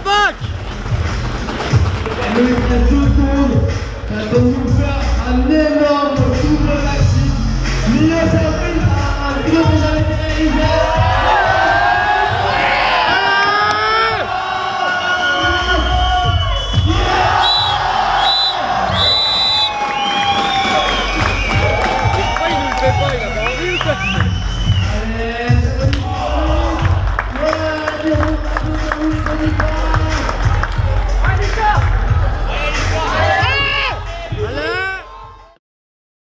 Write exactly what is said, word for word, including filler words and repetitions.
so much!